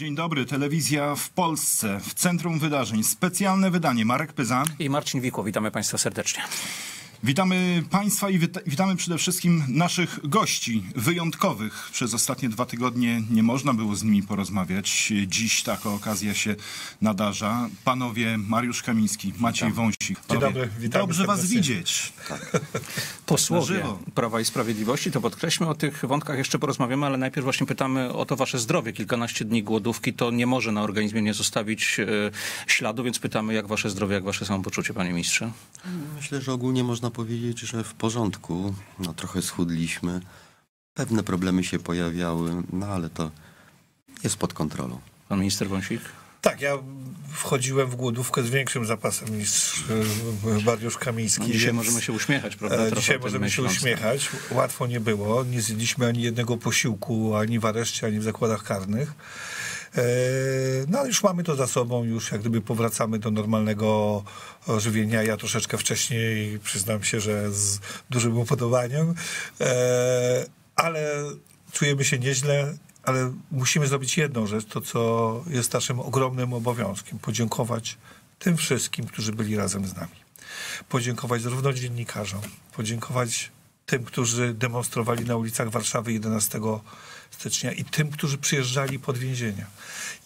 Dzień dobry, telewizja w Polsce, w centrum wydarzeń. Specjalne wydanie, Marek Pyza i Marcin Wikło. Witamy Państwa serdecznie. Witamy Państwa i witamy przede wszystkim naszych gości wyjątkowych. Przez ostatnie 2 tygodnie nie można było z nimi porozmawiać. Dziś taka okazja się nadarza. Panowie Mariusz Kamiński, Maciej Wąsik. Dzień dobry, witam. Dobrze Was widzieć. Tak. Posłowie Prawa i Sprawiedliwości, to podkreślmy, o tych wątkach jeszcze porozmawiamy, ale najpierw właśnie pytamy o to Wasze zdrowie. Kilkanaście dni głodówki to nie może na organizmie nie zostawić śladu, więc pytamy, jak Wasze zdrowie, jak Wasze samopoczucie, Panie Ministrze? Myślę, że ogólnie można powiedzieć, że w porządku, no trochę schudliśmy, pewne problemy się pojawiały, no ale to jest pod kontrolą. Pan minister Wąsik? Tak, ja wchodziłem w głodówkę z większym zapasem niż Mariusz Kamiński. No, dzisiaj możemy się uśmiechać, prawda? Dzisiaj możemy się uśmiechać, łatwo nie było, nie zjedliśmy ani jednego posiłku, ani w areszcie, ani w zakładach karnych. No już mamy to za sobą, już jak gdyby powracamy do normalnego żywienia. Ja troszeczkę wcześniej, przyznam się, że z dużym upodobaniem, ale czujemy się nieźle, ale musimy zrobić jedną rzecz, to co jest naszym ogromnym obowiązkiem, podziękować tym wszystkim, którzy byli razem z nami. Podziękować zarówno dziennikarzom, podziękować tym, którzy demonstrowali na ulicach Warszawy 11 stycznia i tym, którzy przyjeżdżali pod więzienia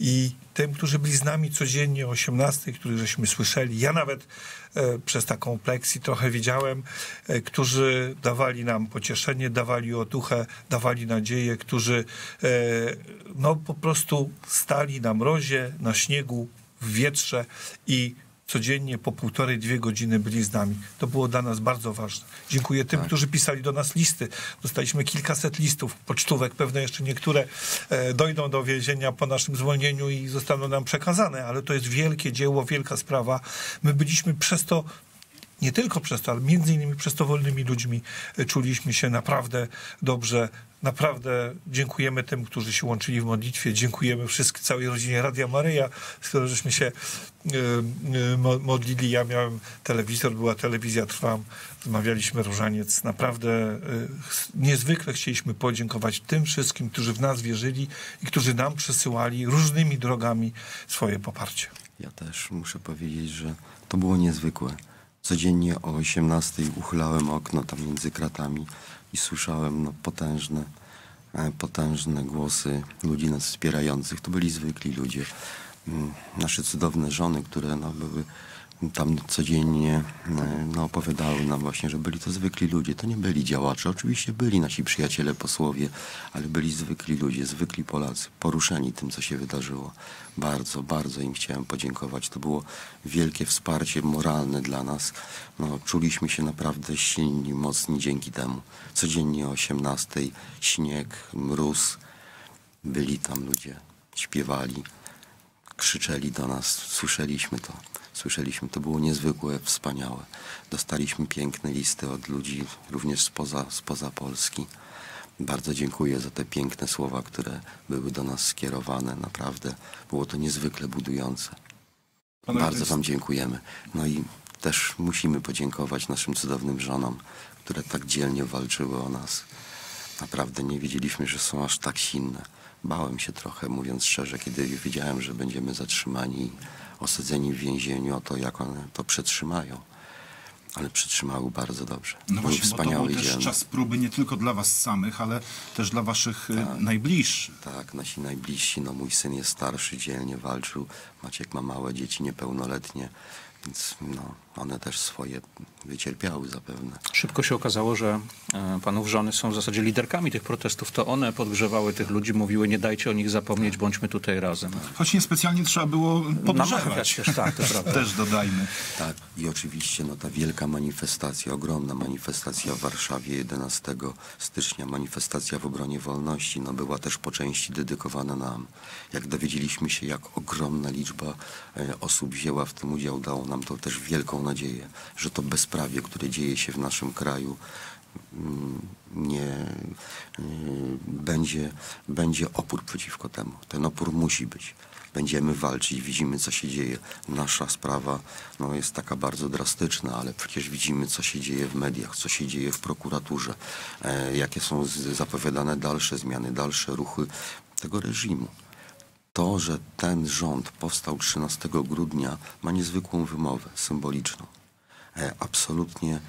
i tym, którzy byli z nami codziennie o 18, których żeśmy słyszeli. Ja nawet przez taką pleksję trochę wiedziałem, którzy dawali nam pocieszenie, dawali otuchę, dawali nadzieję, którzy no po prostu stali na mrozie, na śniegu, w wietrze i codziennie po 1,5–2 godziny byli z nami. To było dla nas bardzo ważne. Dziękuję tym, którzy pisali do nas listy. Dostaliśmy kilkaset listów, pocztówek, pewnie jeszcze niektóre dojdą do więzienia po naszym zwolnieniu i zostaną nam przekazane, ale to jest wielkie dzieło, wielka sprawa. My byliśmy przez to, nie tylko przez to, ale między innymi przez to wolnymi ludźmi, czuliśmy się naprawdę dobrze. Naprawdę dziękujemy tym, którzy się łączyli w modlitwie. Dziękujemy wszystkim, całej rodzinie Radia Maryja, z którą żeśmy się modlili. Ja miałem telewizor, była Telewizja Trwam. Zmawialiśmy różaniec. Naprawdę niezwykle chcieliśmy podziękować tym wszystkim, którzy w nas wierzyli i którzy nam przesyłali różnymi drogami swoje poparcie. Ja też muszę powiedzieć, że to było niezwykłe. Codziennie o 18:00 uchylałem okno tam między kratami i słyszałem no, potężne głosy ludzi nas wspierających. To byli zwykli ludzie. Nasze cudowne żony, które no, były tam codziennie, no, opowiadały nam właśnie, że byli to zwykli ludzie. To nie byli działacze. Oczywiście byli nasi przyjaciele, posłowie, ale byli zwykli ludzie, zwykli Polacy, poruszeni tym, co się wydarzyło. Bardzo, bardzo im chciałem podziękować. To było wielkie wsparcie moralne dla nas. No, czuliśmy się naprawdę silni, mocni dzięki temu. Codziennie o 18:00, śnieg, mróz. Byli tam ludzie, śpiewali, krzyczeli do nas, słyszeliśmy to. Słyszeliśmy, to było niezwykłe, wspaniałe. Dostaliśmy piękne listy od ludzi, również spoza Polski. Bardzo dziękuję za te piękne słowa, które były do nas skierowane. Naprawdę było to niezwykle budujące. Bardzo Wam dziękujemy. No i też musimy podziękować naszym cudownym żonom, które tak dzielnie walczyły o nas. Naprawdę nie wiedzieliśmy, że są aż tak silne. Bałem się trochę, mówiąc szczerze, kiedy wiedziałem, że będziemy zatrzymani, osadzeni w więzieniu, o to, jak one to przetrzymają. Ale przetrzymały bardzo dobrze. No właśnie, wspaniały, bo to był też czas próby nie tylko dla was samych, ale też dla waszych najbliższych. Tak, nasi najbliżsi. No mój syn jest starszy, dzielnie walczył. Maciek ma małe dzieci, niepełnoletnie. Więc no, one też swoje wycierpiały zapewne. Szybko się okazało, że panów żony są w zasadzie liderkami tych protestów. To one podgrzewały tych ludzi, mówiły, nie dajcie o nich zapomnieć, bądźmy tutaj razem. Choć niespecjalnie trzeba było podgrzewać. Też, tak, to prawda. Też dodajmy. Tak, i oczywiście no, ta wielka manifestacja, ogromna manifestacja w Warszawie 11 stycznia, manifestacja w obronie wolności, no, była też po części dedykowana nam. Jak dowiedzieliśmy się, jak ogromna liczba osób wzięła w tym udział, dało nam to też wielką nadzieję, że to bezprawie, które dzieje się w naszym kraju, nie będzie opór przeciwko temu. Ten opór musi być. Będziemy walczyć, widzimy, co się dzieje. Nasza sprawa no, jest taka bardzo drastyczna, ale przecież widzimy, co się dzieje w mediach, co się dzieje w prokuraturze, jakie są zapowiadane dalsze zmiany, dalsze ruchy tego reżimu. To, że ten rząd powstał 13 grudnia, ma niezwykłą wymowę symboliczną. Absolutnie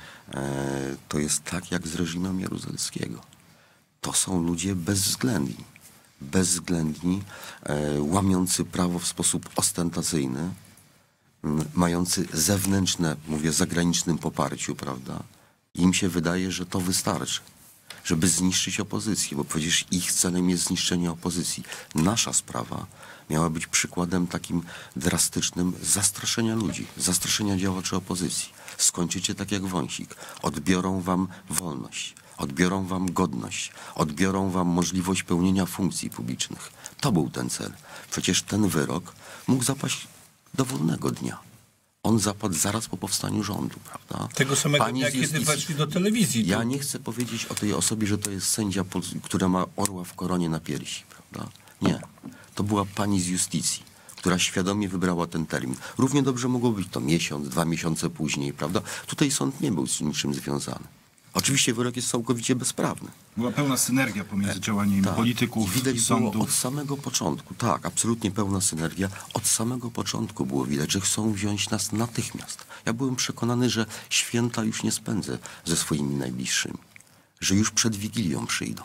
to jest tak jak z reżimem Jaruzelskiego. To są ludzie bezwzględni. Bezwzględni, łamiący prawo w sposób ostentacyjny, mający zewnętrzne, mówię, zagranicznym poparciu, prawda? I im się wydaje, że to wystarczy, żeby zniszczyć opozycję, bo przecież ich celem jest zniszczenie opozycji. Nasza sprawa miała być przykładem takim drastycznym zastraszenia ludzi, zastraszenia działaczy opozycji. Skończycie tak jak Wąsik. Odbiorą wam wolność, odbiorą wam godność, odbiorą wam możliwość pełnienia funkcji publicznych. To był ten cel. Przecież ten wyrok mógł zapaść dowolnego dnia. On zapadł zaraz po powstaniu rządu, prawda? Tego samego dnia, kiedy weszli do telewizji. Ja nie chcę powiedzieć o tej osobie, że to jest sędzia, która ma orła w koronie na piersi, prawda? Nie. To była pani z Justicji, która świadomie wybrała ten termin. Równie dobrze mogło być to miesiąc, 2 miesiące później, prawda? Tutaj sąd nie był z niczym związany. Oczywiście wyrok jest całkowicie bezprawny. Była pełna synergia pomiędzy działaniem polityków, widać sądów. Było od samego początku, tak, absolutnie pełna synergia. Od samego początku było widać, że chcą wziąć nas natychmiast. Ja byłem przekonany, że święta już nie spędzę ze swoimi najbliższymi. Że już przed Wigilią przyjdą.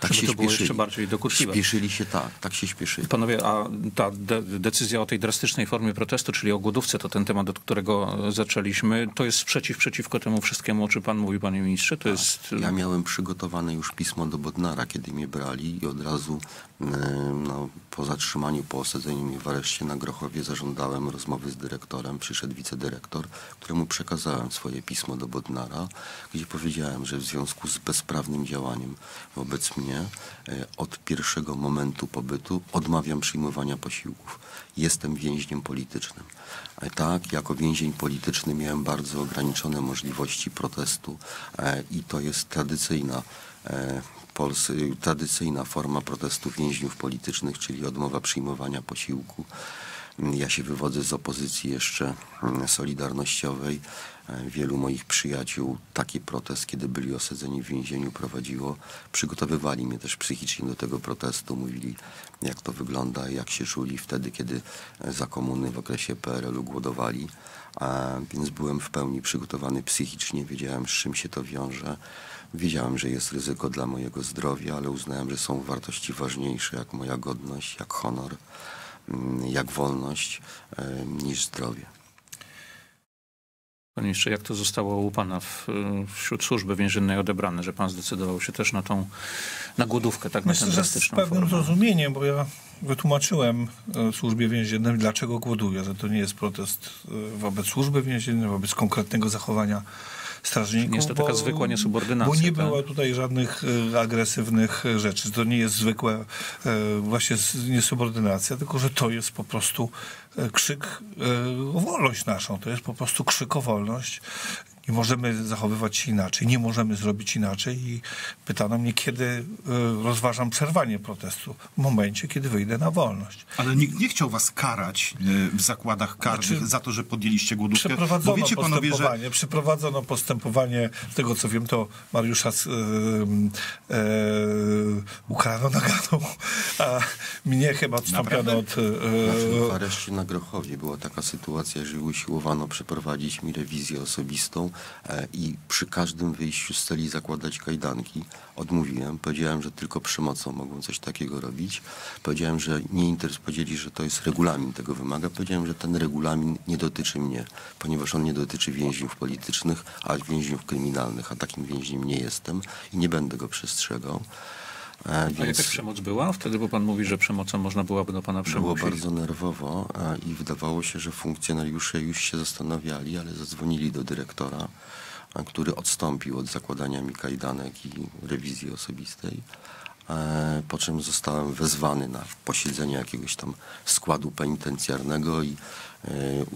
Tak się to było jeszcze bardziej dokuczliwe. Spieszyli się, tak się spieszyli. Panowie, a ta decyzja o tej drastycznej formie protestu, czyli o głodówce, to ten temat, od którego zaczęliśmy, to jest sprzeciw przeciwko temu wszystkiemu, o czym pan mówi, panie ministrze? To jest... Ja miałem przygotowane już pismo do Bodnara, kiedy mnie brali i od razu po zatrzymaniu, po osadzeniu mnie w areszcie na Grochowie zażądałem rozmowy z dyrektorem. Przyszedł wicedyrektor, któremu przekazałem swoje pismo do Bodnara, gdzie powiedziałem, że w związku z bezprawnym działaniem wobec mnie od pierwszego momentu pobytu odmawiam przyjmowania posiłków. Jestem więźniem politycznym. Tak, jako więzień polityczny miałem bardzo ograniczone możliwości protestu i to jest tradycyjna forma protestu więźniów politycznych, czyli odmowa przyjmowania posiłku. Ja się wywodzę z opozycji jeszcze solidarnościowej. Wielu moich przyjaciół taki protest, kiedy byli osadzeni w więzieniu, prowadziło. Przygotowywali mnie też psychicznie do tego protestu. Mówili, jak to wygląda, jak się czuli wtedy, kiedy za komuny w okresie PRL-u głodowali. Więc byłem w pełni przygotowany psychicznie. Wiedziałem, z czym się to wiąże. Wiedziałem, że jest ryzyko dla mojego zdrowia, ale uznałem, że są wartości ważniejsze, jak moja godność, jak honor, jak wolność, niż zdrowie. Panie ministrze, jak to zostało u pana wśród służby więziennej odebrane, że pan zdecydował się też na głodówkę, tak, na tę drastyczną formę? Z pewnym zrozumieniem, bo ja wytłumaczyłem służbie więziennej, dlaczego głoduję, że to nie jest protest wobec służby więziennej, wobec konkretnego zachowania strażników. Jest to taka zwykła niesubordynacja. Bo nie było tutaj żadnych agresywnych rzeczy. To nie jest zwykła właśnie niesubordynacja, tylko że to jest po prostu krzyk o wolność naszą. To jest po prostu krzyk o wolność. Nie możemy zachowywać się inaczej, nie możemy zrobić inaczej. I pytano mnie, kiedy rozważam przerwanie protestu. W momencie, kiedy wyjdę na wolność. Ale nikt nie chciał was karać w zakładach karnych za to, że podjęliście głodówkę. Przeprowadzono, wiecie, panowie, że... przeprowadzono postępowanie, z tego co wiem, to Mariusza ukarano naganą, a mnie chyba odstąpiono od... W areszcie na Grochowie była taka sytuacja, że usiłowano przeprowadzić mi rewizję osobistą i przy każdym wyjściu z celi zakładać kajdanki. Odmówiłem, powiedziałem, że tylko przemocą mogą coś takiego robić. Powiedziałem, że nie powiedzieli, że to jest regulamin, tego wymaga. Powiedziałem, że ten regulamin nie dotyczy mnie, ponieważ on nie dotyczy więźniów politycznych, a więźniów kryminalnych, a takim więźniem nie jestem i nie będę go przestrzegał. A jaka przemoc była? Wtedy, bo pan mówi, że przemocą można byłaby do pana przemusić. Było bardzo nerwowo i wydawało się, że funkcjonariusze już się zastanawiali, ale zadzwonili do dyrektora, który odstąpił od zakładania mi kajdanek i rewizji osobistej. Po czym zostałem wezwany na posiedzenie jakiegoś tam składu penitencjarnego i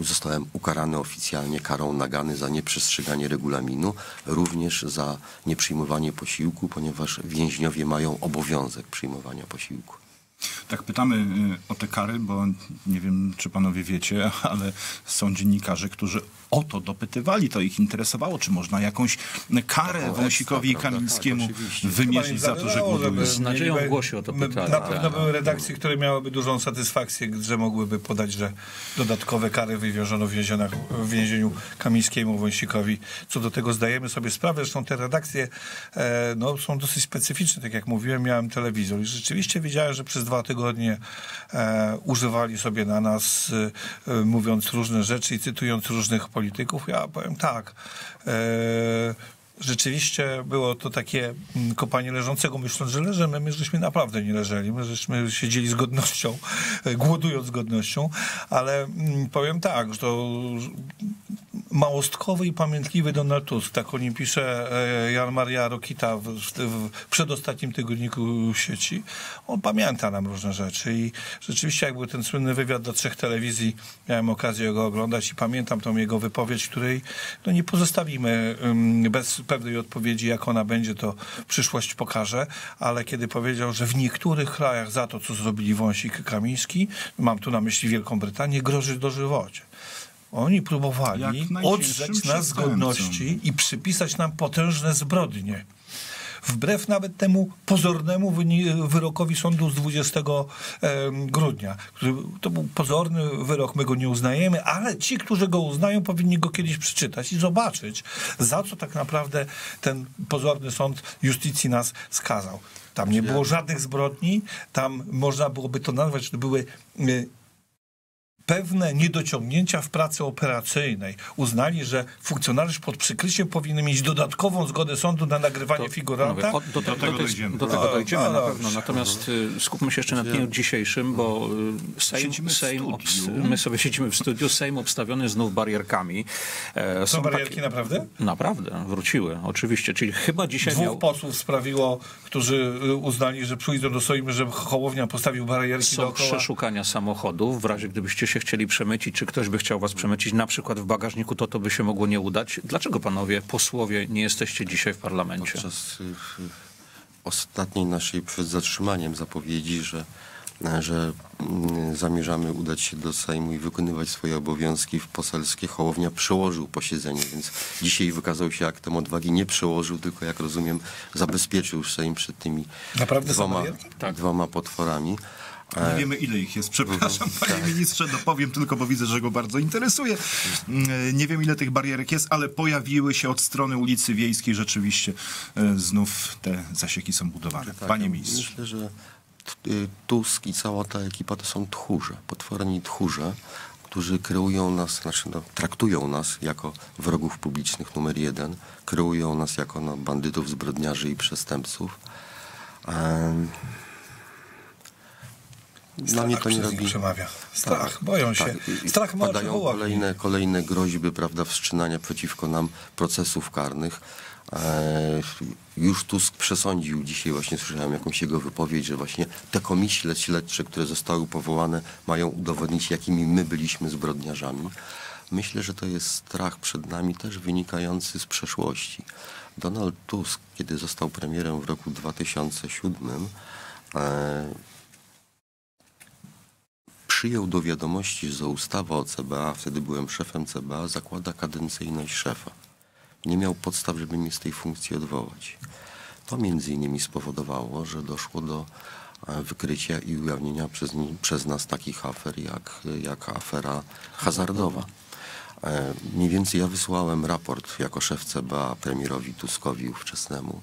zostałem ukarany oficjalnie karą nagany za nieprzestrzeganie regulaminu, również za nieprzyjmowanie posiłku, ponieważ więźniowie mają obowiązek przyjmowania posiłku. Tak, pytamy o te kary, bo nie wiem, czy panowie wiecie, ale są dziennikarze, którzy o to dopytywali, to ich interesowało, czy można jakąś karę Wąsikowi i Kamińskiemu wymierzyć za to, że głodują. Z nadzieją w głosie o to pytali. Na pewno były redakcje, które miałyby dużą satysfakcję, że mogłyby podać, że dodatkowe kary wywieziono w więzieniu Kamińskiemu, Wąsikowi. Co do tego zdajemy sobie sprawę, zresztą te redakcje no, są dosyć specyficzne, tak jak mówiłem, miałem telewizor i rzeczywiście wiedziałem, że przez 2 tygodnie używali sobie na nas, mówiąc różne rzeczy i cytując różnych polityków. Ja powiem tak, rzeczywiście było to takie kopanie leżącego, myśląc, że leżymy. My żeśmy naprawdę nie leżeli, my żeśmy siedzieli z godnością, głodując z godnością, ale powiem tak, że to małostkowy i pamiętliwy Donald Tusk, tak o nim pisze Jan Maria Rokita w przedostatnim tygodniku sieci, on pamięta nam różne rzeczy i rzeczywiście jak był ten słynny wywiad dla 3 telewizji, miałem okazję go oglądać i pamiętam tą jego wypowiedź, której no nie pozostawimy bez pewnej odpowiedzi, jak ona będzie, to przyszłość pokaże, ale kiedy powiedział, że w niektórych krajach za to, co zrobili Wąsik i Kamiński, mam tu na myśli Wielką Brytanię, grozi dożywocie. Oni próbowali odrzeć nas z godności i przypisać nam potężne zbrodnie. Wbrew nawet temu pozornemu wyrokowi sądu z 20 grudnia. To był pozorny wyrok, my go nie uznajemy, ale ci, którzy go uznają, powinni go kiedyś przeczytać i zobaczyć, za co tak naprawdę ten pozorny sąd Iustitii nas skazał. Tam nie było żadnych zbrodni, tam można byłoby to nazwać, że były pewne niedociągnięcia w pracy operacyjnej. Uznali, że funkcjonariusz pod przykryciem powinien mieć dodatkową zgodę sądu na nagrywanie figuranta. Do tego dojdziemy na pewno. Natomiast skupmy się jeszcze na dniu dzisiejszym, bo my sobie siedzimy w studiu, Sejm obstawiony znów barierkami. Są barierki takie, naprawdę? Naprawdę, wróciły, oczywiście. Czyli chyba dzisiaj Dwóch posłów sprawiło, którzy uznali, że przyjdą do Sejmu, że Hołownia postawił barierki dookoła. Są przeszukania samochodów, w razie gdybyście się chcieli przemycić, czy ktoś by chciał was przemycić, na przykład w bagażniku, to by się mogło nie udać. Dlaczego panowie posłowie nie jesteście dzisiaj w parlamencie? Podczas ostatniej naszej przed zatrzymaniem zapowiedzi, że zamierzamy udać się do Sejmu i wykonywać swoje obowiązki poselskie, Hołownia przełożył posiedzenie, więc dzisiaj wykazał się aktem odwagi, nie przełożył, tylko jak rozumiem zabezpieczył Sejm przed tymi dwoma potworami. Nie wiemy, ile ich jest, przepraszam, panie ministrze, dopowiem tylko, bo widzę, że go bardzo interesuje. Nie wiem, ile tych barierek jest, ale pojawiły się od strony ulicy Wiejskiej, rzeczywiście znów te zasieki są budowane. Panie ministrze. Myślę, że Tusk i cała ta ekipa to są tchórze, potworni tchórze, którzy kreują nas, znaczy traktują nas jako wrogów publicznych numer 1, kreują nas jako bandytów, zbrodniarzy i przestępców. Dla mnie to nie robi. Przemawia. Strach, boją się. Strach ma odwołać. Kolejne groźby, prawda, wszczynania przeciwko nam procesów karnych. Już Tusk przesądził, dzisiaj właśnie słyszałem jakąś jego wypowiedź, że właśnie te komisje śledcze, które zostały powołane, mają udowodnić, jakimi my byliśmy zbrodniarzami. Myślę, że to jest strach przed nami też wynikający z przeszłości. Donald Tusk, kiedy został premierem w roku 2007, przyjął do wiadomości, że ustawa o CBA, wtedy byłem szefem CBA, zakłada kadencyjność szefa. Nie miał podstaw, żeby mnie z tej funkcji odwołać. To między innymi spowodowało, że doszło do wykrycia i ujawnienia przez nas takich afer jak afera hazardowa. Mniej więcej ja wysłałem raport jako szef CBA premierowi Tuskowi ówczesnemu,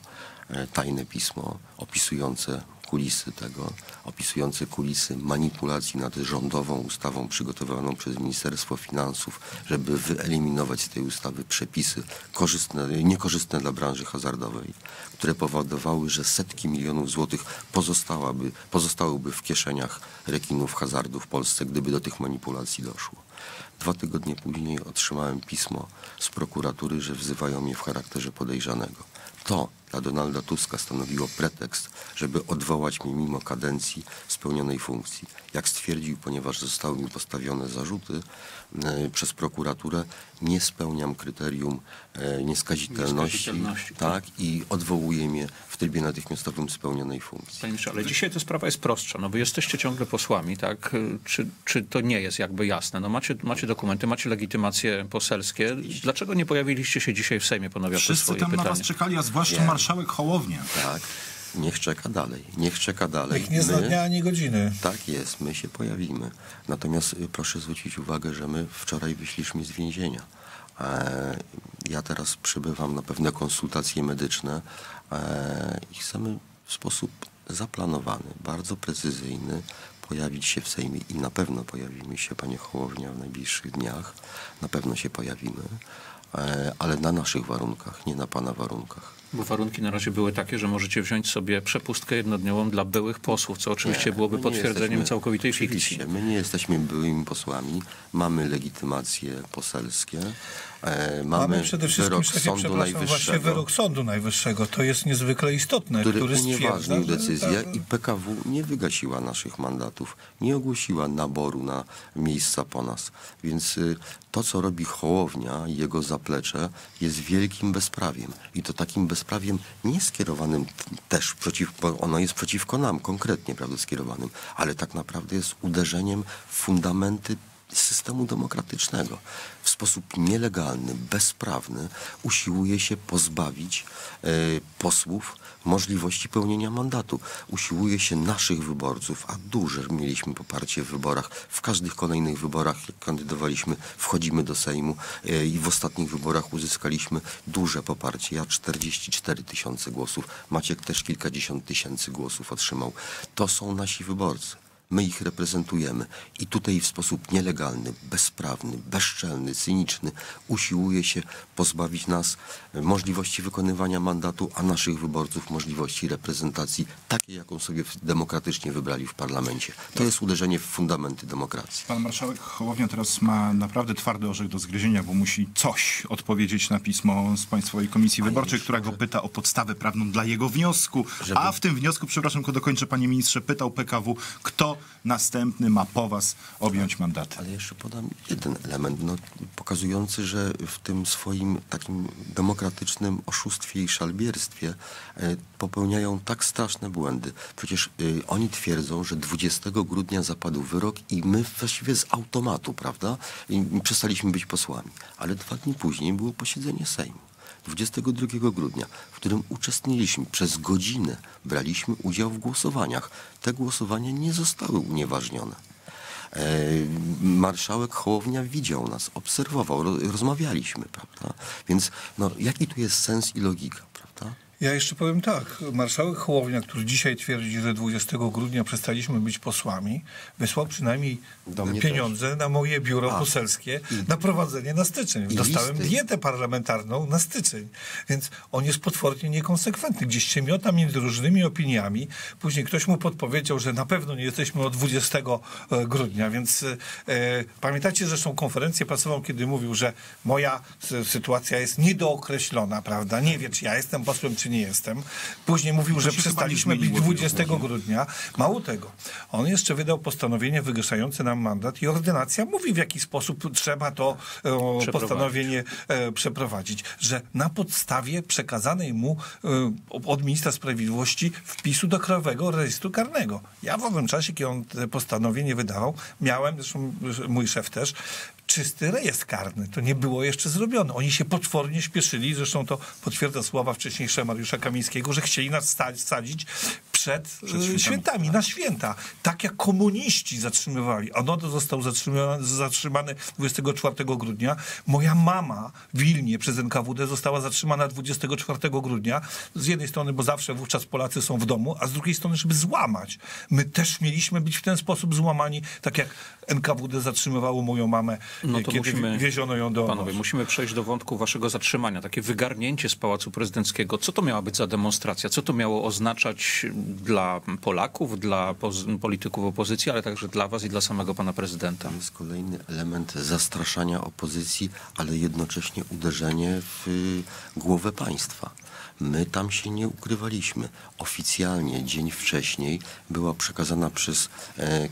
tajne pismo opisujące kulisy tego, opisujące kulisy manipulacji nad rządową ustawą przygotowaną przez Ministerstwo Finansów, żeby wyeliminować z tej ustawy przepisy niekorzystne dla branży hazardowej, które powodowały, że setki milionów złotych pozostałyby w kieszeniach rekinów hazardu w Polsce, gdyby do tych manipulacji doszło. 2 tygodnie później otrzymałem pismo z prokuratury, że wzywają mnie w charakterze podejrzanego. To dla Donalda Tuska stanowiło pretekst, żeby odwołać mnie mimo kadencji spełnionej funkcji. Jak stwierdził, ponieważ zostały mi postawione zarzuty przez prokuraturę, nie spełniam kryterium nieskazitelności. Tak, i odwołuje mnie w trybie natychmiastowym spełnionej funkcji. Panie ministrze, ale dzisiaj ta sprawa jest prostsza, no bo jesteście ciągle posłami, tak? Czy to nie jest jakby jasne? No macie dokumenty, macie legitymacje poselskie. Dlaczego nie pojawiliście się dzisiaj w Sejmie, panowie? Wszyscy tam na was czekali, a zwłaszcza marszałek Hołownia. Tak. Niech czeka dalej, niech czeka dalej. Niech nie zna dnia ani godziny. Tak jest, my się pojawimy. Natomiast proszę zwrócić uwagę, że my wczoraj wyszliśmy z więzienia. Ja teraz przybywam na pewne konsultacje medyczne i chcemy w sposób zaplanowany, bardzo precyzyjny pojawić się w Sejmie i na pewno pojawimy się, panie Hołownia, w najbliższych dniach. Na pewno się pojawimy, ale na naszych warunkach, nie na pana warunkach. Bo warunki na razie były takie, że możecie wziąć sobie przepustkę jednodniową dla byłych posłów, co oczywiście byłoby potwierdzeniem całkowitej fikcji. My nie jesteśmy byłymi posłami, mamy legitymacje poselskie, mamy przede wszystkim wyrok Sądu Najwyższego, to jest niezwykle istotne, który unieważnił decyzję i PKW nie wygasiła naszych mandatów, nie ogłosiła naboru na miejsca po nas, więc to, co robi Hołownia i jego zaplecze, jest wielkim bezprawiem i to takim bezprawiem nie skierowanym też przeciwko, bo ono jest przeciwko nam konkretnie, prawda, skierowanym, ale tak naprawdę jest uderzeniem w fundamenty systemu demokratycznego. W sposób nielegalny, bezprawny usiłuje się pozbawić posłów możliwości pełnienia mandatu. Usiłuje się naszych wyborców, a duże mieliśmy poparcie w wyborach. W każdych kolejnych wyborach, jak kandydowaliśmy, wchodzimy do Sejmu i w ostatnich wyborach uzyskaliśmy duże poparcie. Ja 44 000 głosów, Maciek też kilkadziesiąt tysięcy głosów otrzymał. To są nasi wyborcy. My ich reprezentujemy i tutaj w sposób nielegalny, bezprawny, bezczelny, cyniczny usiłuje się pozbawić nas możliwości wykonywania mandatu, a naszych wyborców możliwości reprezentacji takiej, jaką sobie demokratycznie wybrali w parlamencie. To jest uderzenie w fundamenty demokracji. Pan marszałek Hołownia teraz ma naprawdę twardy orzech do zgryzienia, bo musi coś odpowiedzieć na pismo z Państwowej Komisji Wyborczej, która go pyta o podstawę prawną dla jego wniosku, a w tym wniosku, przepraszam, tylko dokończę, panie ministrze, pytał PKW, kto następny ma po was objąć mandat. Ale jeszcze podam jeden element, pokazujący, że w tym swoim takim demokratycznym oszustwie i szalbierstwie popełniają tak straszne błędy. Przecież oni twierdzą, że 20 grudnia zapadł wyrok i my właściwie z automatu, prawda, przestaliśmy być posłami. Ale 2 dni później było posiedzenie Sejmu. 22 grudnia, w którym uczestniczyliśmy, przez godzinę braliśmy udział w głosowaniach. Te głosowania nie zostały unieważnione. Marszałek Hołownia widział nas, obserwował, rozmawialiśmy, prawda? Więc jaki tu jest sens i logika, prawda? Ja jeszcze powiem tak, marszałek Hołownia, który dzisiaj twierdzi, że 20 grudnia przestaliśmy być posłami, wysłał przynajmniej pieniądze na moje biuro poselskie na prowadzenie na styczeń. Dostałem dietę parlamentarną na styczeń, więc on jest potwornie niekonsekwentny. Gdzieś się miota między różnymi opiniami, później ktoś mu podpowiedział, że na pewno nie jesteśmy od 20 grudnia, więc pamiętacie zresztą konferencję prasową, kiedy mówił, że moja sytuacja jest niedookreślona, prawda, nie wie, czy ja jestem posłem, czy nie jestem. Później mówił, że przestaliśmy być 20 grudnia. Mało tego, on jeszcze wydał postanowienie wygaszające nam mandat i ordynacja mówi, w jaki sposób trzeba to postanowienie przeprowadzić. Że na podstawie przekazanej mu od ministra sprawiedliwości wpisu do Krajowego Rejestru Karnego. Ja w owym czasie, kiedy on to postanowienie wydawał, miałem, zresztą mój szef też, czysty rejestr karny. To nie było jeszcze zrobione. Oni się potwornie śpieszyli, zresztą to potwierdza słowa wcześniejsze Mariusza Kamińskiego, że chcieli nas sadzić przed świętami, na święta. Tak jak komuniści zatrzymywali. Onodo został zatrzymany 24 grudnia. Moja mama w Wilnie przez NKWD została zatrzymana 24 grudnia. Z jednej strony, bo zawsze wówczas Polacy są w domu, a z drugiej strony, żeby złamać. My też mieliśmy być w ten sposób złamani, tak jak NKWD zatrzymywało moją mamę, kiedy wieziono ją do... Panowie, musimy przejść do wątku waszego zatrzymania. Takie wygarnięcie z Pałacu Prezydenckiego. Co to miała być za demonstracja? Co to miało oznaczać? dla Polaków, dla polityków opozycji, ale także dla was i dla samego pana prezydenta. To jest kolejny element zastraszania opozycji, ale jednocześnie uderzenie w głowę państwa. My tam się nie ukrywaliśmy. Oficjalnie dzień wcześniej była przekazana przez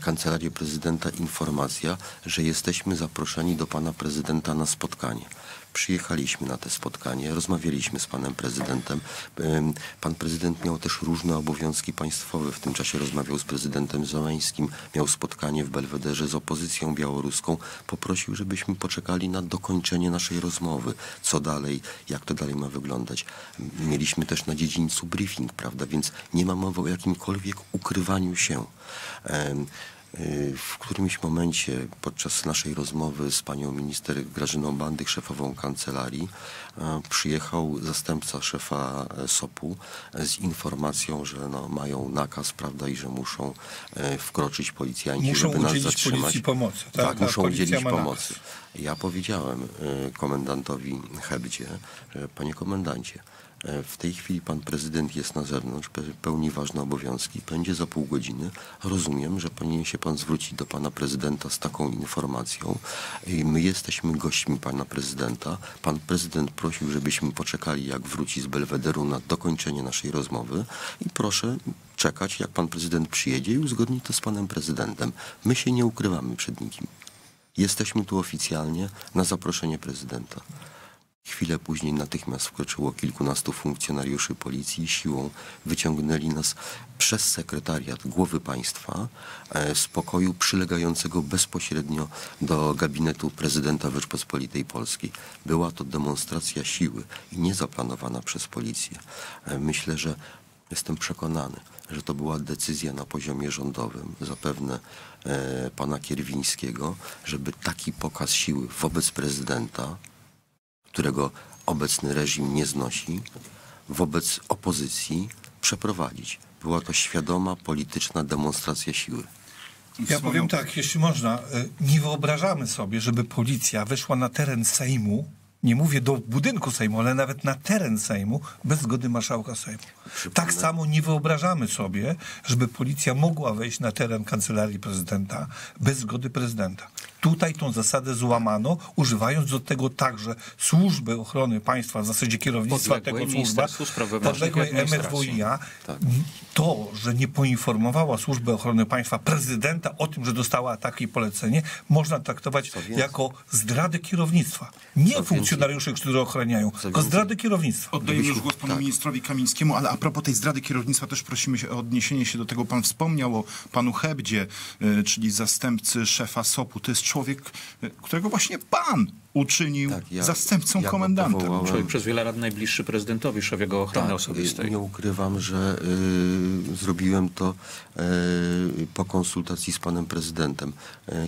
Kancelarię Prezydenta informacja, że jesteśmy zaproszeni do pana prezydenta na spotkanie. Przyjechaliśmy na to spotkanie, rozmawialiśmy z panem prezydentem. Pan prezydent miał też różne obowiązki państwowe. W tym czasie rozmawiał z prezydentem Zeleńskim, miał spotkanie w Belwederze z opozycją białoruską. Poprosił, żebyśmy poczekali na dokończenie naszej rozmowy. Co dalej, jak to dalej ma wyglądać. Mieliśmy też na dziedzińcu briefing, prawda, więc nie ma mowy o jakimkolwiek ukrywaniu się. W którymś momencie podczas naszej rozmowy z panią minister Grażyną Bandy, szefową kancelarii, przyjechał zastępca szefa SOP-u z informacją, że no, mają nakaz, prawda, i że muszą wkroczyć policjanci, żeby nas zatrzymać. Policji pomocy, tak? Tak, muszą udzielić pomocy. Ja powiedziałem komendantowi Hebdzie, że panie komendancie, w tej chwili pan prezydent jest na zewnątrz, pełni ważne obowiązki, będzie za pół godziny. Rozumiem, że powinien się pan zwrócić do pana prezydenta z taką informacją. I my jesteśmy gośćmi pana prezydenta. Pan prezydent prosił, żebyśmy poczekali, jak wróci z Belwederu, na dokończenie naszej rozmowy. I proszę czekać, jak pan prezydent przyjedzie i uzgodni to z panem prezydentem. My się nie ukrywamy przed nikim. Jesteśmy tu oficjalnie na zaproszenie prezydenta. Chwilę później natychmiast wkroczyło kilkunastu funkcjonariuszy policji i siłą wyciągnęli nas przez sekretariat głowy państwa z pokoju przylegającego bezpośrednio do gabinetu prezydenta Rzeczpospolitej Polskiej. Była to demonstracja siły i niezaplanowana przez policję. Myślę, że jestem przekonany, że to była decyzja na poziomie rządowym, zapewne pana Kierwińskiego, żeby taki pokaz siły wobec prezydenta, którego obecny reżim nie znosi, wobec opozycji przeprowadzić. Była to świadoma polityczna demonstracja siły. Ja powiem tak, jeśli można, nie wyobrażamy sobie, żeby policja wyszła na teren Sejmu, nie mówię do budynku Sejmu, ale nawet na teren Sejmu, bez zgody marszałka Sejmu. Tak samo nie wyobrażamy sobie, żeby policja mogła wejść na teren Kancelarii Prezydenta bez zgody prezydenta. Tutaj tą zasadę złamano, używając do tego także służby ochrony państwa, w zasadzie kierownictwa tego służba, podległej MSWiA. Tak. To, że nie poinformowała służby ochrony państwa prezydenta o tym, że dostała takie polecenie, można traktować jako zdradę kierownictwa. Nie funkcjonariuszy, którzy ochraniają, tylko zdradę kierownictwa. Oddaję już głos panu ministrowi Kamińskiemu, ale a propos tej zdrady kierownictwa też prosimy o odniesienie się do tego. Pan wspomniał o panu Hebdzie, czyli zastępcy szefa SOP-u. To jest człowiek, którego właśnie pan uczynił zastępcą komendanta. Człowiek przez wiele lat najbliższy prezydentowi, szef jego ochrony osobistej. Nie ukrywam, że zrobiłem to po konsultacji z panem prezydentem.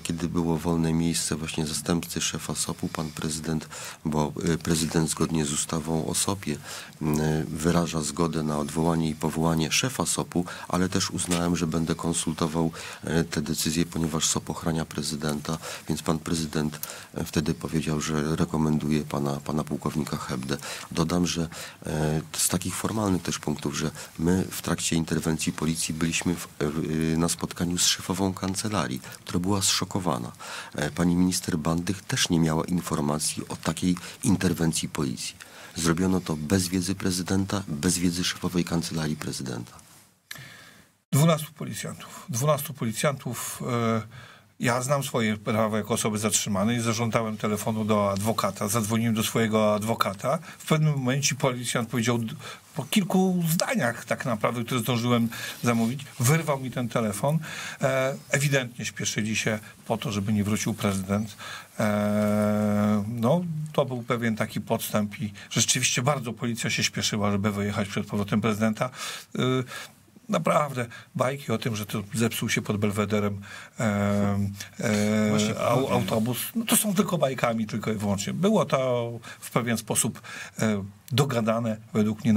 Kiedy było wolne miejsce właśnie zastępcy szefa SOP-u, pan prezydent, bo prezydent zgodnie z ustawą o SOP-ie wyraża zgodę na odwołanie i powołanie szefa SOP-u, ale też uznałem, że będę konsultował te decyzje, ponieważ SOP ochrania prezydenta, więc pan prezydent wtedy powiedział, że rekomenduje pana pułkownika Hebdę. Dodam, że z takich formalnych też punktów, że my w trakcie interwencji policji byliśmy na spotkaniu z szefową kancelarii, która była zszokowana. Pani minister Bandych też nie miała informacji o takiej interwencji policji. Zrobiono to bez wiedzy prezydenta, bez wiedzy szefowej kancelarii prezydenta. 12 policjantów. Ja znam swoje prawa jako osoby zatrzymanej, zażądałem telefonu do adwokata, zadzwoniłem do swojego adwokata. W pewnym momencie policjant powiedział, po kilku zdaniach tak naprawdę, które zdążyłem zamówić, wyrwał mi ten telefon. Ewidentnie śpieszyli się po to, żeby nie wrócił prezydent. No, to był pewien taki podstęp i rzeczywiście bardzo policja się śpieszyła, żeby wyjechać przed powrotem prezydenta. Naprawdę bajki o tym, że to zepsuł się pod Belwederem autobus, no to są tylko bajkami, tylko i wyłącznie. Było to w pewien sposób dogadane według mnie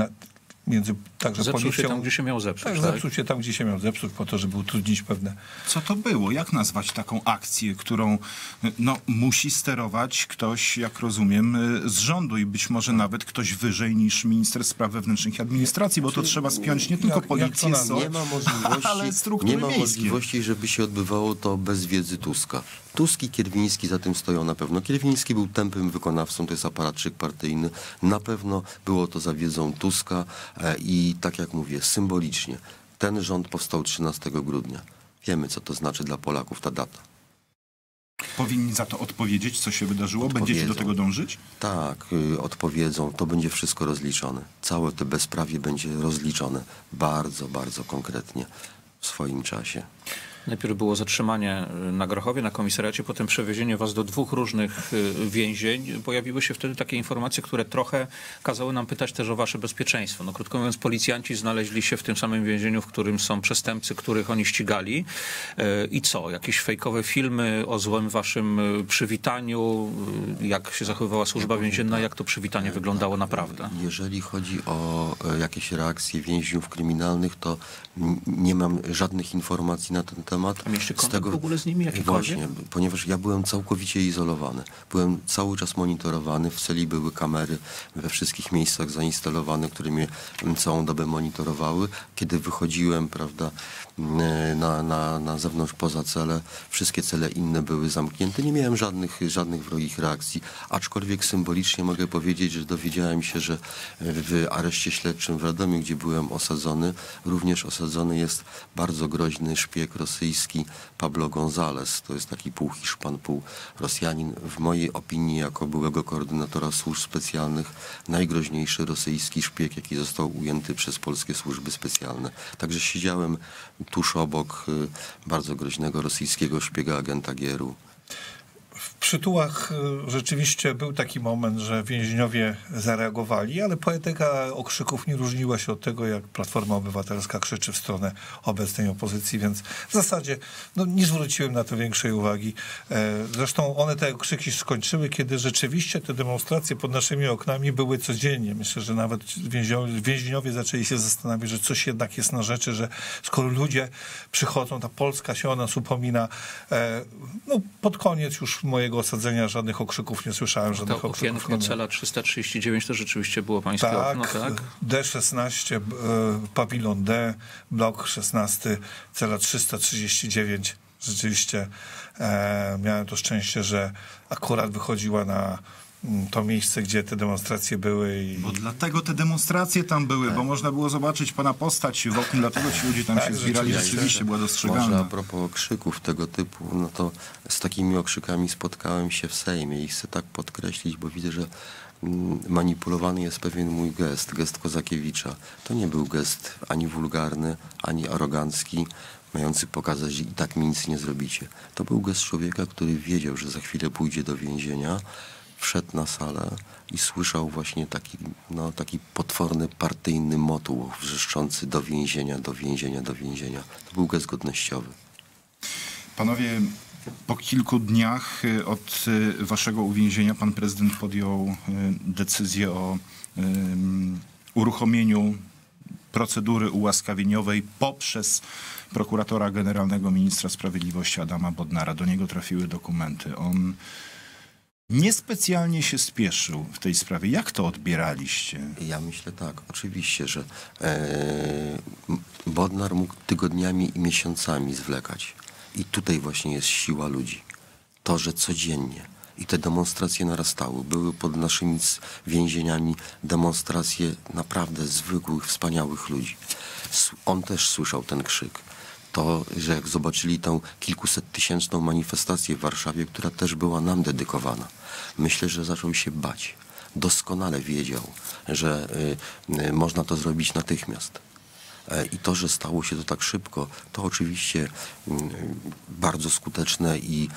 między także policją, tam, gdzie się miał zepsuć. Tak, zepsucie tam, gdzie się miał zepsuć, po to, żeby utrudnić pewne... Co to było? Jak nazwać taką akcję, którą no, musi sterować ktoś, jak rozumiem, z rządu i być może nawet ktoś wyżej niż minister spraw wewnętrznych i administracji, bo to trzeba spiąć nie tylko policję, ale struktury miejskie. Nie ma możliwości, żeby się odbywało to bez wiedzy Tuska. Tusk i Kierwiński za tym stoją na pewno. Kierwiński był tępym wykonawcą, to jest aparatczyk partyjny. Na pewno było to za wiedzą Tuska i tak jak mówię, symbolicznie. Ten rząd powstał 13 grudnia. Wiemy, co to znaczy dla Polaków ta data. Powinni za to odpowiedzieć, co się wydarzyło? Będziecie do tego dążyć? Tak, odpowiedzą. To będzie wszystko rozliczone. Całe to bezprawie będzie rozliczone. Bardzo, bardzo konkretnie w swoim czasie. Najpierw było zatrzymanie na Grochowie, na komisariacie, potem przewiezienie was do dwóch różnych więzień. Pojawiły się wtedy takie informacje, które trochę kazały nam pytać też o wasze bezpieczeństwo. No, krótko mówiąc, policjanci znaleźli się w tym samym więzieniu, w którym są przestępcy, których oni ścigali. I co? Jakieś fejkowe filmy o złym waszym przywitaniu, jak się zachowywała służba więzienna, jak to przywitanie wyglądało naprawdę? Jeżeli chodzi o jakieś reakcje więźniów kryminalnych, to nie mam żadnych informacji na ten temat. A mieliście kontakt w ogóle z nimi? Właśnie, ponieważ ja byłem całkowicie izolowany. Byłem cały czas monitorowany. W celi były kamery we wszystkich miejscach zainstalowane, które mnie całą dobę monitorowały. Kiedy wychodziłem, prawda, na zewnątrz, poza cele, wszystkie cele inne były zamknięte. Nie miałem żadnych wrogich reakcji. Aczkolwiek symbolicznie mogę powiedzieć, że dowiedziałem się, że w areszcie śledczym w Radomiu, gdzie byłem osadzony, również osadzony jest bardzo groźny szpieg rosyjski Pablo González. To jest taki pół Hiszpan, pół Rosjanin. W mojej opinii, jako byłego koordynatora służb specjalnych, najgroźniejszy rosyjski szpieg, jaki został ujęty przez polskie służby specjalne. Także siedziałem tuż obok bardzo groźnego rosyjskiego szpiega, agenta GRU. W przytułach rzeczywiście był taki moment, że więźniowie zareagowali, ale poetyka okrzyków nie różniła się od tego, jak Platforma Obywatelska krzyczy w stronę obecnej opozycji, więc w zasadzie no, nie zwróciłem na to większej uwagi. Zresztą one te okrzyki skończyły, kiedy rzeczywiście te demonstracje pod naszymi oknami były codziennie. Myślę, że nawet więźniowie zaczęli się zastanawiać, że coś jednak jest na rzeczy, że skoro ludzie przychodzą, ta Polska się o nas upomina. No, pod koniec już mojego osadzenia żadnych okrzyków nie słyszałem, żadnych okrzyków. To okienko cela 339 to rzeczywiście było pańskie okno, tak? D16, pawilon D, blok 16, cela 339. Rzeczywiście miałem to szczęście, że akurat wychodziła na to miejsce, gdzie te demonstracje były. Bo dlatego te demonstracje tam były, bo można było zobaczyć pana postać w oknie, dlatego ci ludzie tam się zbierali, rzeczywiście była dostrzegana. Może a propos okrzyków tego typu, no to z takimi okrzykami spotkałem się w Sejmie i chcę tak podkreślić, bo widzę, że manipulowany jest pewien mój gest Kozakiewicza. To nie był gest ani wulgarny, ani arogancki, mający pokazać, że i tak mi nic nie zrobicie. To był gest człowieka, który wiedział, że za chwilę pójdzie do więzienia, wszedł na salę i słyszał właśnie taki, no, taki potworny partyjny motył wrzeszczący do więzienia, do więzienia, do więzienia. To był gest godnościowy. Panowie, po kilku dniach od waszego uwięzienia pan prezydent podjął decyzję o uruchomieniu procedury ułaskawieniowej poprzez prokuratora generalnego ministra sprawiedliwości Adama Bodnara. Do niego trafiły dokumenty. On niespecjalnie się spieszył w tej sprawie. Jak to odbieraliście? Ja myślę tak, oczywiście, że Bodnar mógł tygodniami i miesiącami zwlekać. I tutaj właśnie jest siła ludzi. To, że codziennie i te demonstracje narastały. Były pod naszymi więzieniami demonstracje naprawdę zwykłych, wspaniałych ludzi. On też słyszał ten krzyk. To, że jak zobaczyli tą kilkusettysięczną manifestację w Warszawie, która też była nam dedykowana, myślę, że zaczął się bać. Doskonale wiedział, że można to zrobić natychmiast. I to, że stało się to tak szybko, to oczywiście bardzo skuteczne i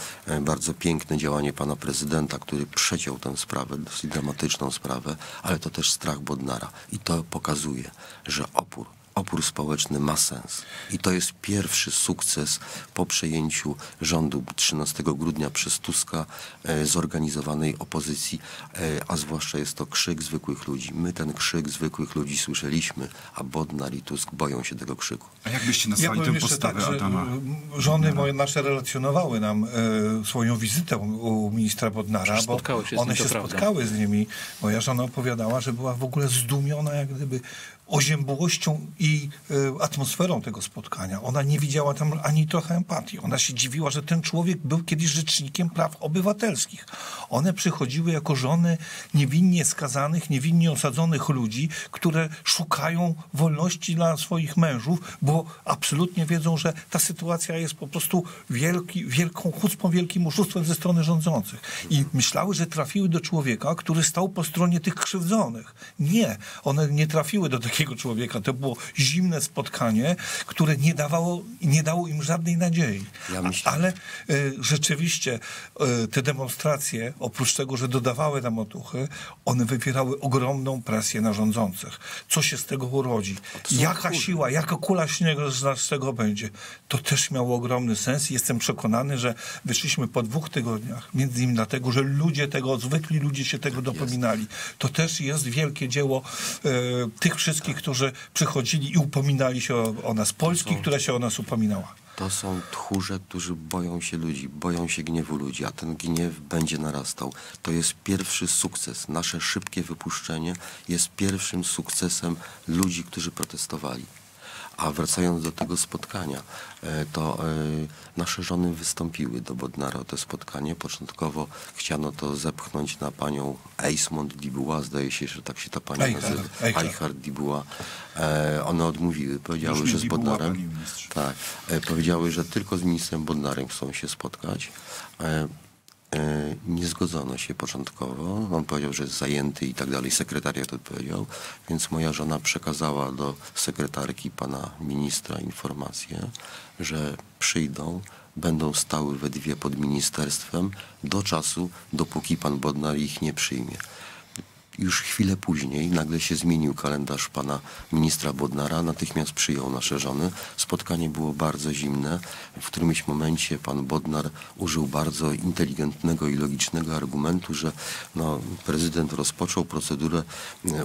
bardzo piękne działanie pana prezydenta, który przeciął tę sprawę, dosyć dramatyczną sprawę, ale to też strach Bodnara. I to pokazuje, że opór opór społeczny ma sens. I to jest pierwszy sukces po przejęciu rządu 13 grudnia przez Tuska zorganizowanej opozycji, a zwłaszcza jest to krzyk zwykłych ludzi. My ten krzyk zwykłych ludzi słyszeliśmy, a Bodnar i Tusk boją się tego krzyku. A jak byście nazwali tę postawę tak, Adama? Żony moje nasze relacjonowały nam swoją wizytę u ministra Bodnara, bo one się spotkały z nimi. Moja żona opowiadała, że była w ogóle zdumiona jak gdyby oziębłością i atmosferą tego spotkania. Ona nie widziała tam ani trochę empatii. Ona się dziwiła, że ten człowiek był kiedyś rzecznikiem praw obywatelskich. One przychodziły jako żony niewinnie skazanych, niewinnie osadzonych ludzi, które szukają wolności dla swoich mężów, bo absolutnie wiedzą, że ta sytuacja jest po prostu wielką hucpą, wielkim oszustwem ze strony rządzących. I myślały, że trafiły do człowieka, który stał po stronie tych krzywdzonych. Nie. One nie trafiły do takiego człowieka. To było zimne spotkanie, które nie dało im żadnej nadziei. Ale rzeczywiście te demonstracje, oprócz tego, że dodawały nam otuchy, one wywierały ogromną presję na rządzących. Co się z tego urodzi? Jaka siła, jaka kula śnieżna z tego będzie? To też miało ogromny sens i jestem przekonany, że wyszliśmy po 2 tygodniach. Między innymi dlatego, że ludzie tego, zwykli ludzie się tego dopominali. To też jest wielkie dzieło tych wszystkich, którzy przychodzili i upominali się o nas. Polski, która się o nas upominała. To są tchórze, którzy boją się ludzi, boją się gniewu ludzi, a ten gniew będzie narastał. To jest pierwszy sukces. Nasze szybkie wypuszczenie jest pierwszym sukcesem ludzi, którzy protestowali. A wracając do tego spotkania, to nasze żony wystąpiły do Bodnara o to spotkanie. Początkowo chciano to zepchnąć na panią Eismont Dibuła, zdaje się, że tak się ta pani nazywa, Eichhardt Dibuła. One odmówiły, powiedziały, że z Bodnarem, tak, powiedziały, że tylko z ministrem Bodnarem chcą się spotkać. Nie zgodzono się początkowo. On powiedział, że jest zajęty i tak dalej. Sekretariat odpowiedział. Więc moja żona przekazała do sekretarki pana ministra informację, że przyjdą, będą stały we dwie pod ministerstwem do czasu, dopóki pan Bodnar ich nie przyjmie. Już chwilę później nagle się zmienił kalendarz pana ministra Bodnara, natychmiast przyjął nasze żony. Spotkanie było bardzo zimne. W którymś momencie pan Bodnar użył bardzo inteligentnego i logicznego argumentu, że no, prezydent rozpoczął procedurę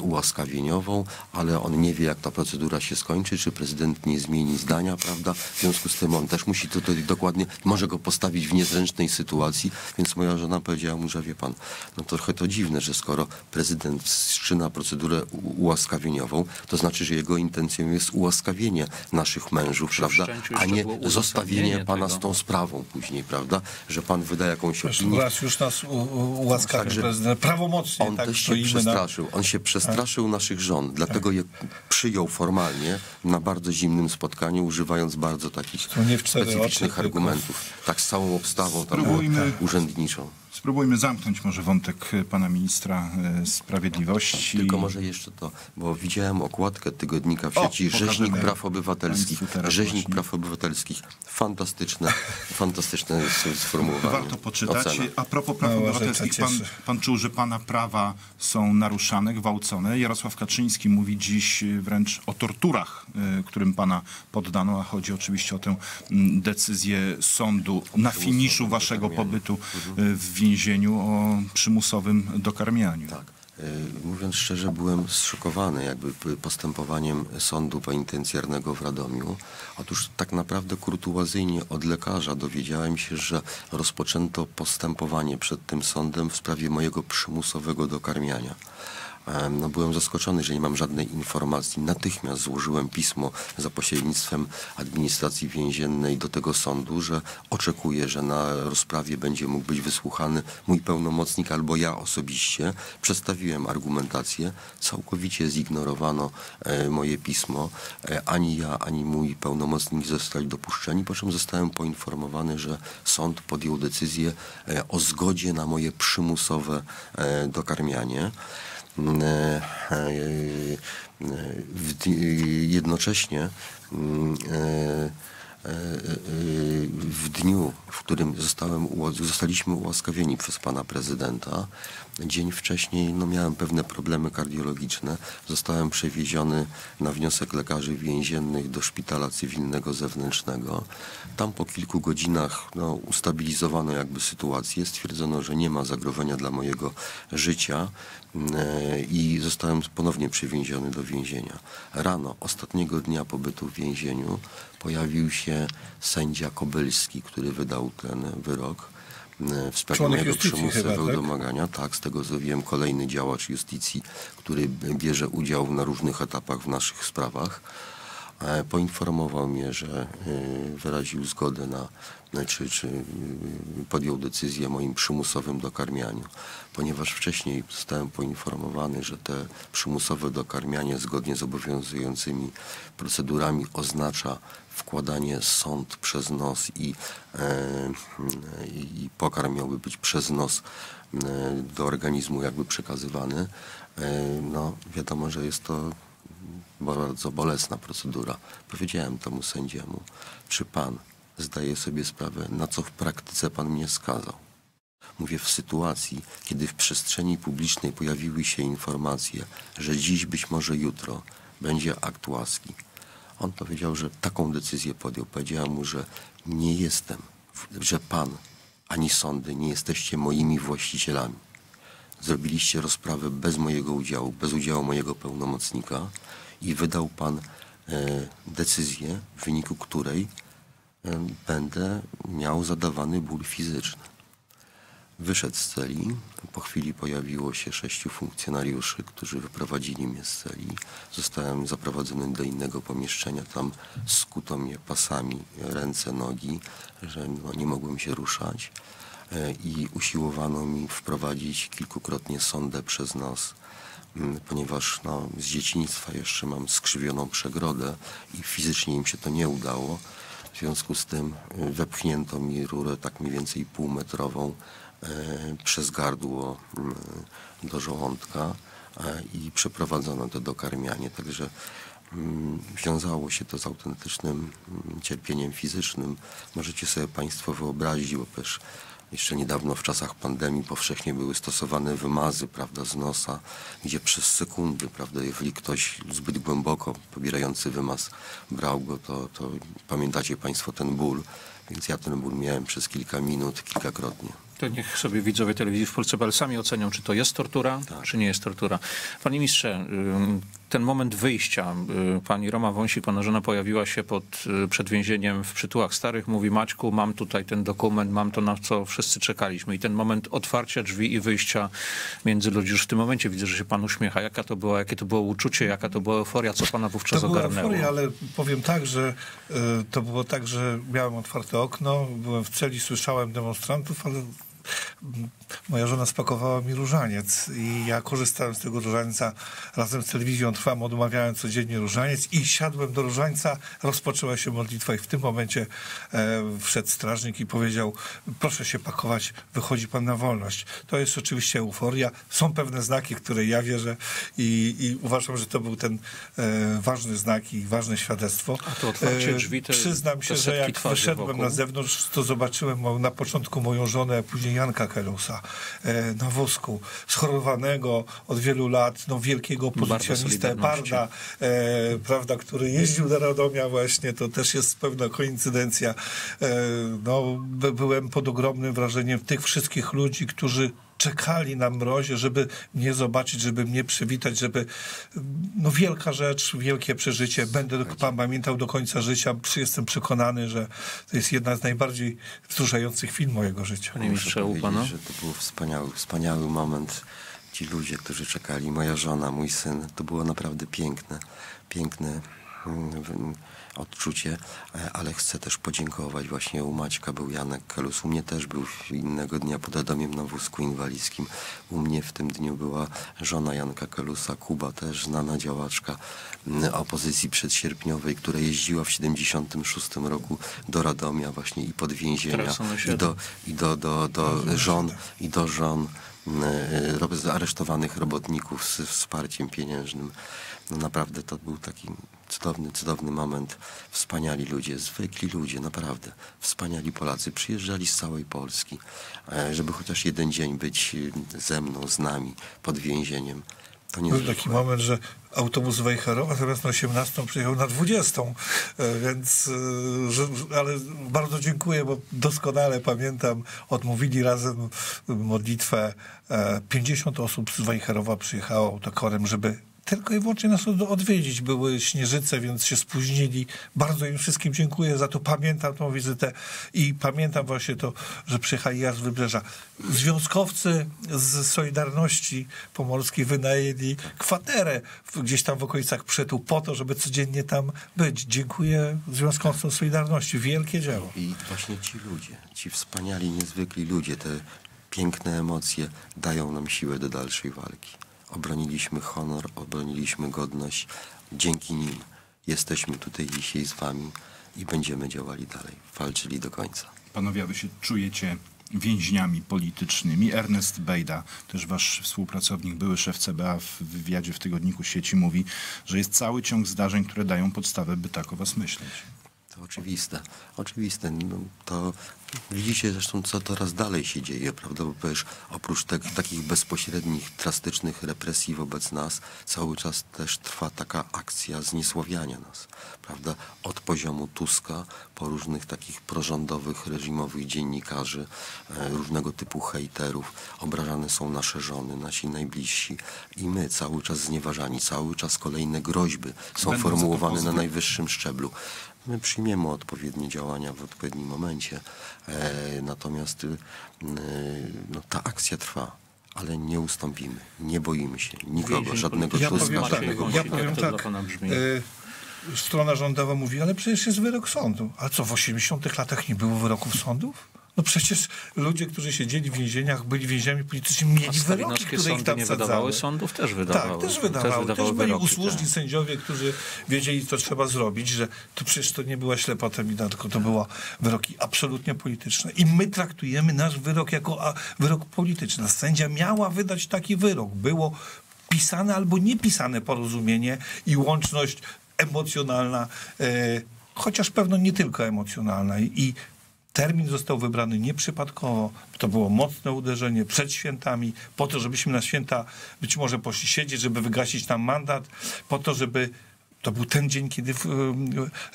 ułaskawieniową, ale on nie wie, jak ta procedura się skończy, czy prezydent nie zmieni zdania, prawda? W związku z tym on też musi to dokładnie, może go postawić w niezręcznej sytuacji, więc moja żona powiedziała mu, że wie pan, no to trochę to dziwne, że skoro prezydent wstrzyma procedurę ułaskawieniową, to znaczy, że jego intencją jest ułaskawienie naszych mężów, prawda, a nie zostawienie pana z tą sprawą później, prawda, że pan wyda jakąś opinię. Raz już nas ułaskawił prezydent prawomocnie. On też się przestraszył, on się przestraszył naszych żon, dlatego je przyjął formalnie na bardzo zimnym spotkaniu, używając bardzo takich specyficznych argumentów, tak z całą obstawą tam urzędniczą. Spróbujmy zamknąć może wątek pana ministra Sprawiedliwości. Tylko może jeszcze to, bo widziałem okładkę tygodnika w sieci, Rzeźnik Praw Obywatelskich. Rzeźnik Praw Obywatelskich. Fantastyczne, fantastyczne sformułowanie. Warto poczytać. Ocena. A propos praw obywatelskich, pan czuł, że pana prawa są naruszane, gwałcone. Jarosław Kaczyński mówi dziś wręcz o torturach, którym pana poddano, a chodzi oczywiście o tę decyzję sądu na finiszu waszego pobytu w więzieniu o przymusowym dokarmianiu. Tak. Mówiąc szczerze, byłem zszokowany jakby postępowaniem sądu penitencjarnego w Radomiu. Otóż tak naprawdę kurtuazyjnie od lekarza dowiedziałem się, że rozpoczęto postępowanie przed tym sądem w sprawie mojego przymusowego dokarmiania. No, byłem zaskoczony, że nie mam żadnej informacji. Natychmiast złożyłem pismo za pośrednictwem administracji więziennej do tego sądu, że oczekuję, że na rozprawie będzie mógł być wysłuchany mój pełnomocnik albo ja osobiście. Przedstawiłem argumentację. Całkowicie zignorowano moje pismo. Ani ja, ani mój pełnomocnik zostali dopuszczeni, po czym zostałem poinformowany, że sąd podjął decyzję o zgodzie na moje przymusowe dokarmianie. Jednocześnie w dniu, w którym zostaliśmy ułaskawieni przez pana prezydenta, Dzień wcześniej miałem pewne problemy kardiologiczne. Zostałem przewieziony na wniosek lekarzy więziennych do szpitala cywilnego zewnętrznego. Tam po kilku godzinach ustabilizowano jakby sytuację. Stwierdzono, że nie ma zagrożenia dla mojego życia i zostałem ponownie przywięziony do więzienia. Rano, ostatniego dnia pobytu w więzieniu, pojawił się sędzia Kobylski, który wydał ten wyrok. W sprawie mojego przymusowego domagania, tak, z tego co wiem, kolejny działacz Justicji, który bierze udział na różnych etapach w naszych sprawach, poinformował mnie, że wyraził zgodę na, czy podjął decyzję o moim przymusowym dokarmianiu, ponieważ wcześniej zostałem poinformowany, że te przymusowe dokarmianie zgodnie z obowiązującymi procedurami oznacza wkładanie sond przez nos i pokarm miałby być przez nos do organizmu jakby przekazywany. Wiadomo, że jest to bardzo bolesna procedura. Powiedziałem temu sędziemu, czy pan zdaje sobie sprawę, na co w praktyce pan mnie skazał? Mówię, w sytuacji, kiedy w przestrzeni publicznej pojawiły się informacje, że dziś, być może jutro, będzie akt łaski. On powiedział, że taką decyzję podjął. Powiedziałem mu, że nie jestem, że pan ani sądy nie jesteście moimi właścicielami. Zrobiliście rozprawę bez mojego udziału, bez udziału mojego pełnomocnika i wydał pan decyzję, w wyniku której będę miał zadawany ból fizyczny. Wyszedł z celi, po chwili pojawiło się 6 funkcjonariuszy, którzy wyprowadzili mnie z celi. Zostałem zaprowadzony do innego pomieszczenia, tam skuto mnie pasami ręce, nogi, że nie mogłem się ruszać i usiłowano mi wprowadzić kilkukrotnie sondę przez nos, ponieważ z dzieciństwa jeszcze mam skrzywioną przegrodę i fizycznie im się to nie udało. W związku z tym wepchnięto mi rurę tak mniej więcej półmetrową przez gardło do żołądka i przeprowadzono to dokarmianie. Także wiązało się to z autentycznym cierpieniem fizycznym. Możecie sobie państwo wyobrazić, bo też jeszcze niedawno w czasach pandemii powszechnie były stosowane wymazy, prawda, z nosa, gdzie przez sekundy, prawda, jeżeli ktoś zbyt głęboko pobierający wymaz brał go, to pamiętacie państwo ten ból. Więc ja ten ból miałem przez kilka minut, kilkakrotnie. To niech sobie widzowie telewizji w Polsce palcami ocenią, czy to jest tortura, tak, czy nie jest tortura. Panie ministrze, ten moment wyjścia. Pani Roma Wąsik, pana żona, pojawiła się przed więzieniem w Przytułach Starych. Mówi: Maćku, mam tutaj ten dokument, mam to, na co wszyscy czekaliśmy. I ten moment otwarcia drzwi i wyjścia między ludzi. Już w tym momencie widzę, że się pan uśmiecha. Jakie to było uczucie, jaka to była euforia, co pana wówczas ogarnęło? To była euforia, ale powiem tak, że to było tak, że miałem otwarte okno, byłem w celi, słyszałem demonstrantów, ale moja żona spakowała mi różaniec i ja korzystałem z tego różańca razem z Telewizją Trwam, odmawiałem codziennie różaniec i siadłem do różańca, rozpoczęła się modlitwa i w tym momencie wszedł strażnik i powiedział: proszę się pakować, wychodzi pan na wolność. To jest oczywiście euforia, są pewne znaki, w które ja wierzę i uważam, że to był ten ważny znak i ważne świadectwo. A to otwarcie drzwi, przyznam się, że jak wyszedłem na zewnątrz, to zobaczyłem na początku moją żonę, później Janka Kelusa na wózku, schorowanego od wielu lat, wielkiego opozycjonistę, Barda, prawda, który jeździł do Radomia właśnie, to też jest pewna koincydencja. Byłem pod ogromnym wrażeniem tych wszystkich ludzi, którzy czekali na mrozie, żeby mnie zobaczyć, żeby mnie przywitać, żeby... wielka rzecz, wielkie przeżycie. Będę pamiętał do końca życia. Jestem przekonany, że to jest jedna z najbardziej wzruszających chwil mojego życia. Panie ministrze, u pana? Że to był wspaniały moment. Ci ludzie, którzy czekali, moja żona, mój syn, to było naprawdę piękne odczucie, ale chcę też podziękować. Właśnie u Maćka był Janek Kelus, u mnie też był innego dnia pod Radomiem na wózku inwalidzkim. U mnie w tym dniu była żona Janka Kelusa, Kuba, też znana działaczka opozycji przedsierpniowej, która jeździła w 76 roku do Radomia właśnie i pod więzienia i do żon aresztowanych robotników z wsparciem pieniężnym. Naprawdę to był taki cudowny, cudowny moment. Wspaniali ludzie, zwykli ludzie, naprawdę. Wspaniali Polacy przyjeżdżali z całej Polski, żeby chociaż jeden dzień być ze mną, z nami, pod więzieniem. To nie był taki moment, że autobus Wejherowa zamiast na 18 przyjechał na 20, więc, ale bardzo dziękuję, bo doskonale pamiętam, odmówili razem modlitwę, 50 osób z Wejherowa przyjechało autokorem, żeby tylko i wyłącznie nas odwiedzić. Były śnieżyce, więc się spóźnili. Bardzo im wszystkim dziękuję za to. Pamiętam tą wizytę i pamiętam właśnie to, że przyjechali aż z Wybrzeża. Związkowcy z Solidarności Pomorskiej wynajęli kwaterę gdzieś tam w okolicach Przytu po to, żeby codziennie tam być. Dziękuję związkowcom Solidarności. Wielkie dzieło. I właśnie ci ludzie, ci wspaniali, niezwykli ludzie, te piękne emocje dają nam siłę do dalszej walki. Obroniliśmy honor, obroniliśmy godność. Dzięki nim jesteśmy tutaj dzisiaj z wami i będziemy działali dalej, walczyli do końca. Panowie, wy się czujecie więźniami politycznymi. Ernest Bejda, też wasz współpracownik, były szef CBA, w wywiadzie w tygodniku Sieci mówi, że jest cały ciąg zdarzeń, które dają podstawę, by tak o was myśleć. To oczywiste, oczywiste. No, to widzicie zresztą, co teraz dalej się dzieje, prawda? Bo przecież oprócz takich bezpośrednich, drastycznych represji wobec nas, cały czas też trwa taka akcja zniesławiania nas, prawda? Od poziomu Tuska po różnych takich prorządowych, reżimowych dziennikarzy, różnego typu hejterów. Obrażane są nasze żony, nasi najbliżsi i my cały czas znieważani, cały czas kolejne groźby są formułowane na najwyższym szczeblu. My przyjmiemy odpowiednie działania w odpowiednim momencie, natomiast no, ta akcja trwa, ale nie ustąpimy, nie boimy się nikogo, żadnego Tuska, żadnego... Ja powiem tak, strona rządowa mówi, ale przecież jest wyrok sądu. A co, w 80-tych latach nie było wyroków sądów? No przecież ludzie, którzy siedzieli w więzieniach, byli więźniami politycznymi, mieli wyroki, które ich tam sadzały. Sądów też wydawały. Tak, też byli wyroki, usłużni tak. Sędziowie, którzy wiedzieli, co trzeba zrobić, że to przecież to nie była ślepota widna, tylko to były wyroki absolutnie polityczne. I my traktujemy nasz wyrok jako wyrok polityczny. Sędzia miała wydać taki wyrok. Było pisane albo niepisane porozumienie i łączność emocjonalna, chociaż pewno nie tylko emocjonalna i termin został wybrany nieprzypadkowo, to było mocne uderzenie przed świętami, po to, żebyśmy na święta być może poszli siedzieć, żeby wygasić tam mandat, po to, żeby... To był ten dzień, kiedy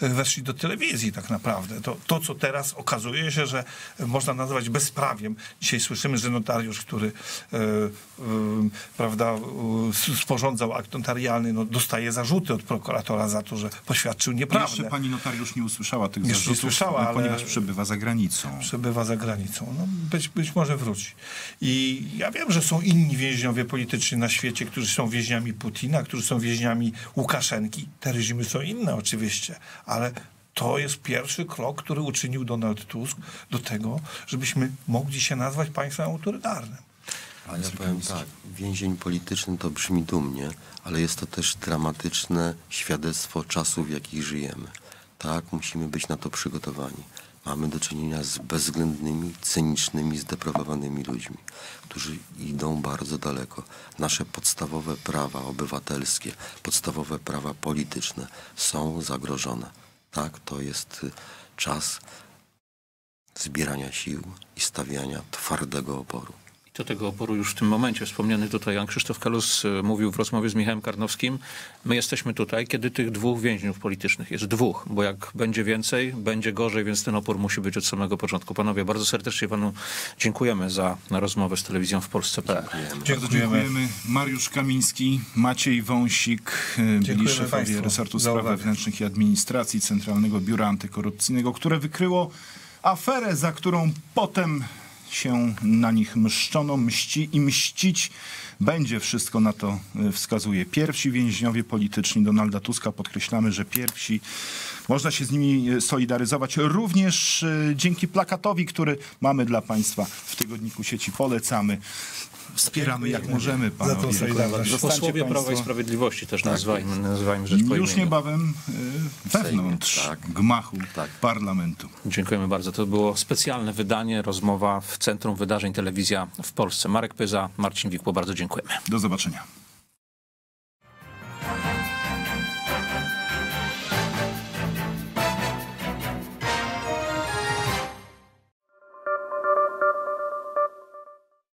weszli do telewizji tak naprawdę. To, co teraz okazuje się, że można nazwać bezprawiem. Dzisiaj słyszymy, że notariusz, który prawda, sporządzał akt notarialny, no, dostaje zarzuty od prokuratora za to, że poświadczył nieprawdę. Jeszcze pani notariusz nie usłyszała tych zarzutów, nie usłyszała, ponieważ przebywa za granicą. Przebywa za granicą. No, być może wróci. I ja wiem, że są inni więźniowie polityczni na świecie, którzy są więźniami Putina, którzy są więźniami Łukaszenki. Te reżimy są inne oczywiście, ale to jest pierwszy krok, który uczynił Donald Tusk do tego, żebyśmy mogli się nazwać państwem autorytarnym. A ja powiem tak, więzień polityczny to brzmi dumnie, ale jest to też dramatyczne świadectwo czasów, w jakich żyjemy. Tak, musimy być na to przygotowani. Mamy do czynienia z bezwzględnymi, cynicznymi, zdeprawowanymi ludźmi, którzy idą bardzo daleko. Nasze podstawowe prawa obywatelskie, podstawowe prawa polityczne są zagrożone. Tak, to jest czas zbierania sił i stawiania twardego oporu. Do tego oporu już w tym momencie wspomniany tutaj Jan Krzysztof Kelus mówił w rozmowie z Michałem Karnowskim, my jesteśmy tutaj, kiedy tych dwóch więźniów politycznych jest dwóch, bo jak będzie więcej, będzie gorzej, więc ten opór musi być od samego początku. Panowie, bardzo serdecznie panu dziękujemy za rozmowę z telewizją w Polsce.pl. Dziękujemy. Mariusz Kamiński, Maciej Wąsik, byli szefowie resortu spraw wewnętrznych i administracji Centralnego Biura Antykorupcyjnego, które wykryło aferę, za którą potem się na nich mszczono, mści i mścić będzie, wszystko na to wskazuje. Pierwsi więźniowie polityczni Donalda Tuska, podkreślamy, że pierwsi, można się z nimi solidaryzować również dzięki plakatowi, który mamy dla państwa w tygodniku Sieci. Polecamy. Wspieramy jak możemy, panowie. Posłowie Prawa i Sprawiedliwości też tak, nazywajmy rzecz po imieniu. Już niebawem wewnątrz gmachu parlamentu. Dziękujemy bardzo. To było specjalne wydanie, rozmowa w Centrum Wydarzeń Telewizja w Polsce. Marek Pyza, Marcin Wikło, bardzo dziękujemy. Do zobaczenia.